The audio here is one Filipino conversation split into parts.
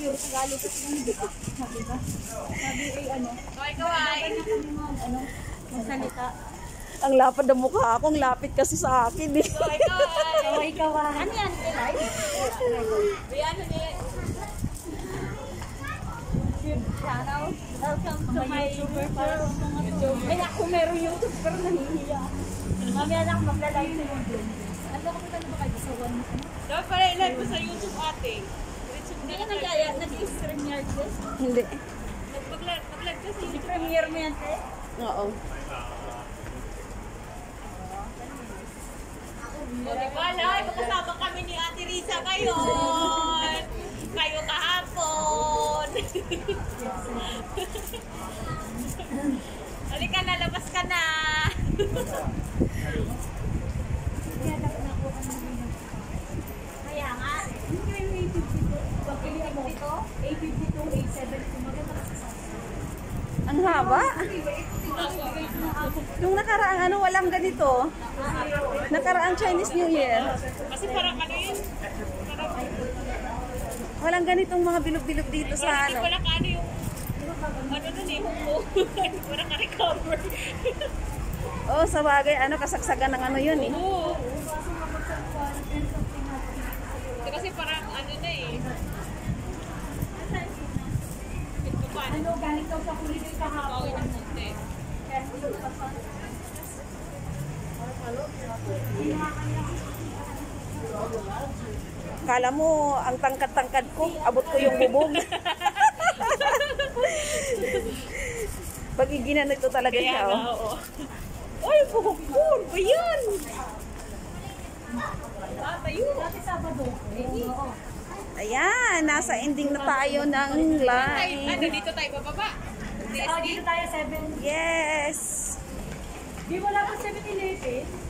pure Tagalog kasi ng diba? Sabi ba? Sabi ay ano? Okay, kawai! Magsalita. Ang lapad ng mukha ako, ang lapit kasi sa akin eh. Okay, kawai! Kawai! Ano yan? Ano yan? Hello, welcome to my YouTuber. Ay ako, meron YouTube pero nangihiya. Mamaya na ako maglalive sa YouTube. Ano ka punta na ba kayo sa one? Dapat pala i-live ko sa YouTube ate. Hindi ka nagaya, nag-i-premiere ko? Hindi. Nag-live ko sa YouTube. Premiere mo yan te? Oo. O di ba live, magkasama kami ni Ate Risa ngayon. Kayo kahapon. Halika na, labas ka na. Kaya nga, hindi kayo yung 852. Pag pili mo dito, 852, 872, maganda ka sa ang haba? Nung nakaraang ano, walang ganito. Nakaraang Chinese New Year. Kasi parang ano yun? Walang ganitong mga bilog-bilog dito ay, sa ano. Hindi ko lang ano yung ano nun eh, humbo. Hindi ko lang ka-recover. Oo, sa bagay, ano, kasagsagan ng ano yun eh. Oo. Kasi parang ano na eh. Ano, galing daw sa kulit yung kahapon. Oo, ng munti. Kaya hindi ko lang paano. Kala mo, ang tangkad-tangkad ko, abot ko yung bubog. Pag-iginan na ito talaga siya. Oo. Ay, buhok-buhok ba yan? Tayo. Ayan, nasa ending na tayo ng live. Ano, dito tayo bababa? Dito tayo, 7. Yes. Di wala pa 7-11.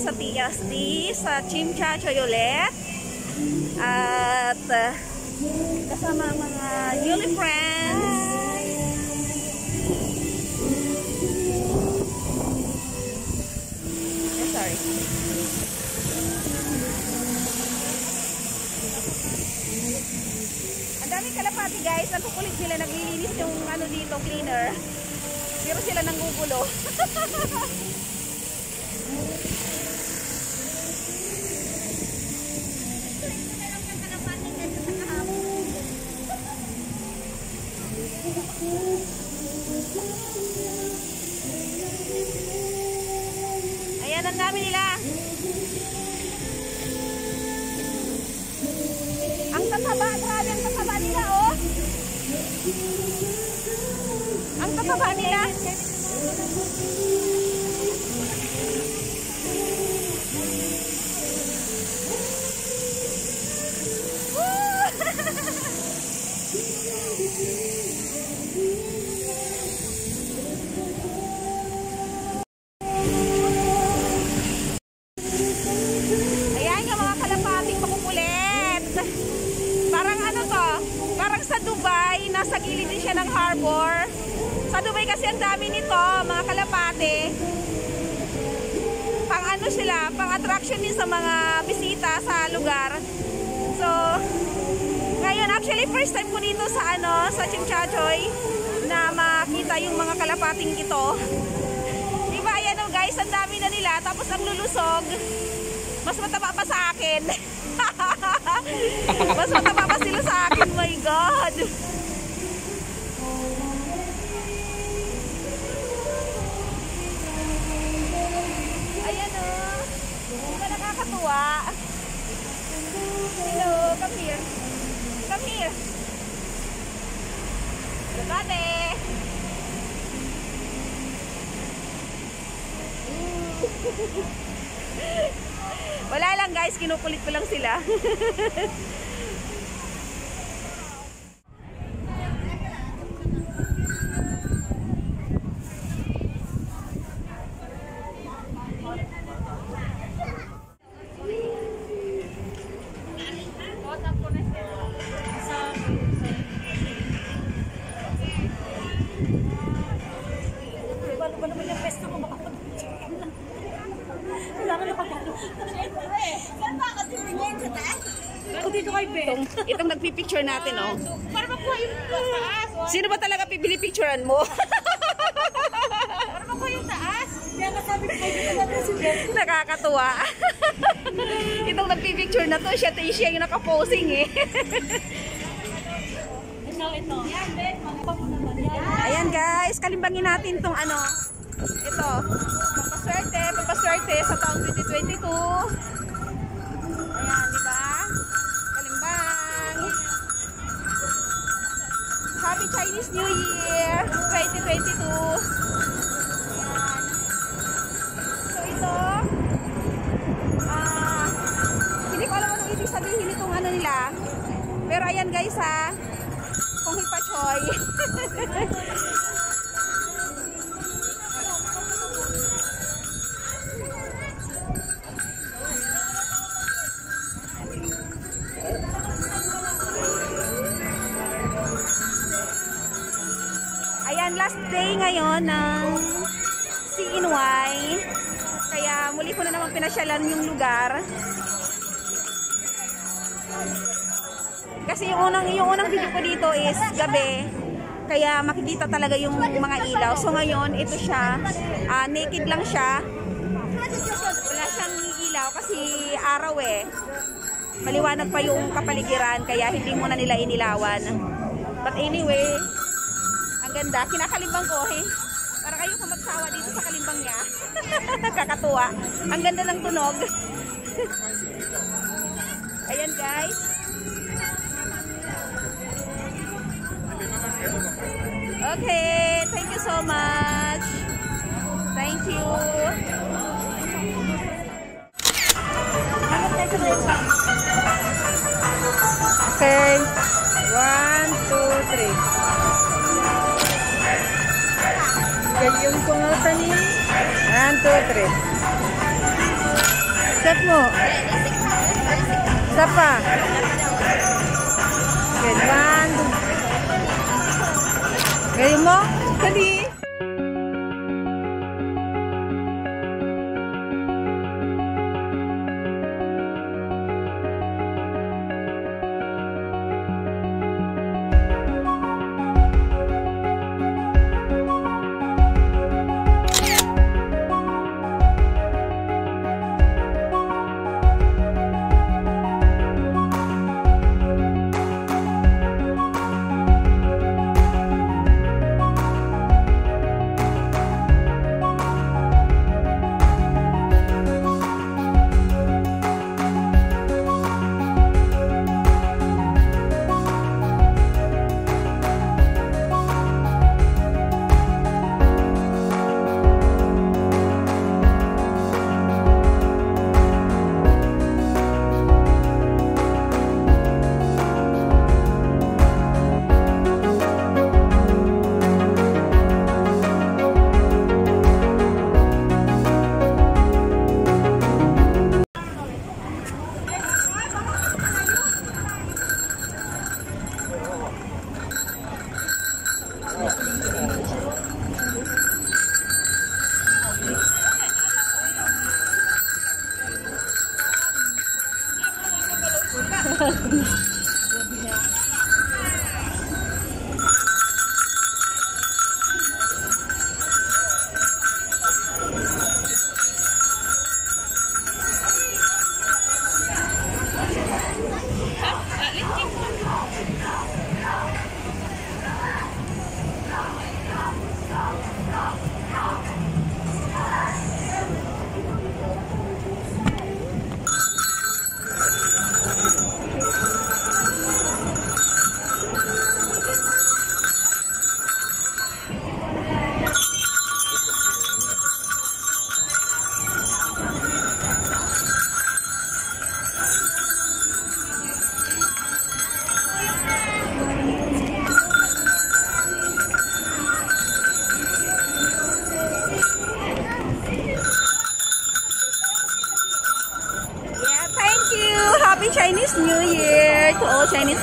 Sa TST, sa Chimcha Choyolet at kasama ang mga newly friends. Sorry. Ang daming kalapati guys, ang kukulit sila, naglilinis yung ano dito, cleaner. Pero sila nanggugulo. Ayan ang dami nila. Ang tataba, grabe ang tataba nila oh. Ang tataba nila. Parang ano to? Parang sa Dubai, nasa gilid din siya ng Harbor. Sa Dubai kasi ang dami nito, mga kalapate. Pang ano sila, pang attraction din sa mga bisita sa lugar. So, ngayon actually first time ko dito sa ano, sa Chimcha Choy na makita yung mga kalapating ito. Diba, ayan o guys, ang dami na nila, tapos ang lulusog. Mas mataba pa sa akin. Mas mataba pa sila sa akin, my God. Ayan o. Hindi ba nakakatuwa? Hello, come here. Come here. Ate. Wala lang guys, kinukulit ko lang sila. Itong nagpipicture natin, oh. Para makuha yung taas. Sino ba talaga pipili-picturean mo? Para makuha yung taas. Nakakatuwa. Itong nagpipicture na to, siya yung nakaposing eh. Ayan guys, kalimbangin natin tong ano. Ito, papaswerte sa taong 2022. Ayan, di ba? Happy Chinese New Year 2022. Ayan. So ito, hindi ko alam anong ibig sabihin itong ano nila. Pero ayan guys ha, Kung Hei Fat Choy. Day ngayon ng CNY, kaya muli ko na naman pinasyalan yung lugar kasi yung unang video ko dito is gabi, kaya makikita talaga yung mga ilaw. So ngayon ito siya, naked lang siya, wala siyang ilaw kasi araw eh, maliwanag pa yung kapaligiran kaya hindi muna nila inilawan. But anyway, ganda, kinakalimbang ko eh. Para kayo kumagsawa dito sa kalimbang niya. Kakatuwa. Ang ganda ng tunog. Ayan guys. Okay, thank you so much. Thank you. Okay. 1, 2, 3. Yung tungutan niya. 1, 2, 3. Step mo. Step pa. Ganyan. Ganyan mo. Kali.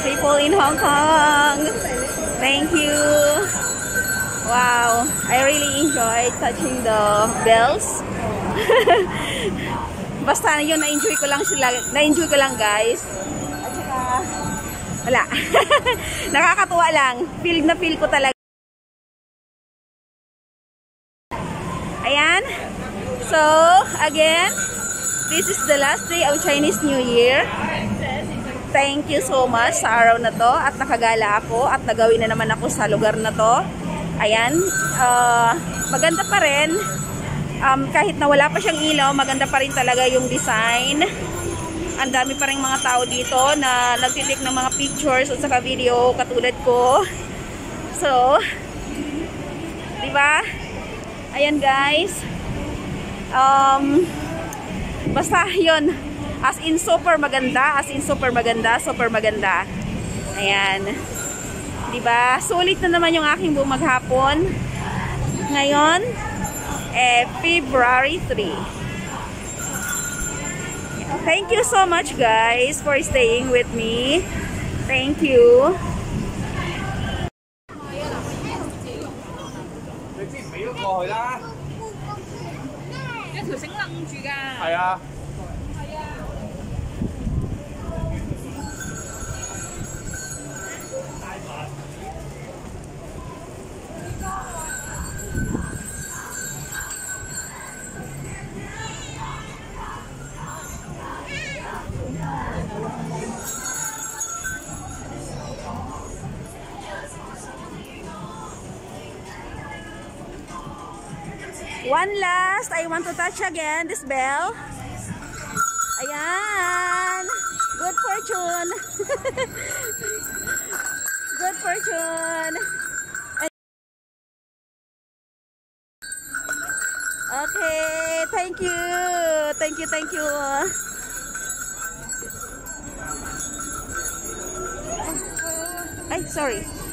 people in Hong Kong. Thank you. Wow, I really enjoy touching the bells. Basta yun, na-enjoy ko lang sila. Na-enjoy ko lang, guys. At saka, wala. Nakakatuwa lang. Feel na feel ko talaga. Ayan. So, again, this is the last day of Chinese New Year. Thank you so much sa araw na to. At nakagala ako. At nagawin na naman ako sa lugar na to. Ayan, maganda pa rin, kahit na wala pa siyang ilaw, maganda pa rin talaga yung design. Ang dami pa rin mga tao dito na nagtitake ng mga pictures at saka video katulad ko. So, diba? Ayan guys, basta yun, as in super maganda, super maganda. Ayan. Diba? Sulit na naman yung aking bumaghapon. Ngayon, eh, February 3. Thank you so much guys for staying with me. Thank you. One last, I want to touch again this bell. Ayan, good fortune. Good fortune. Okay, thank you, thank you, thank you. Ay, sorry.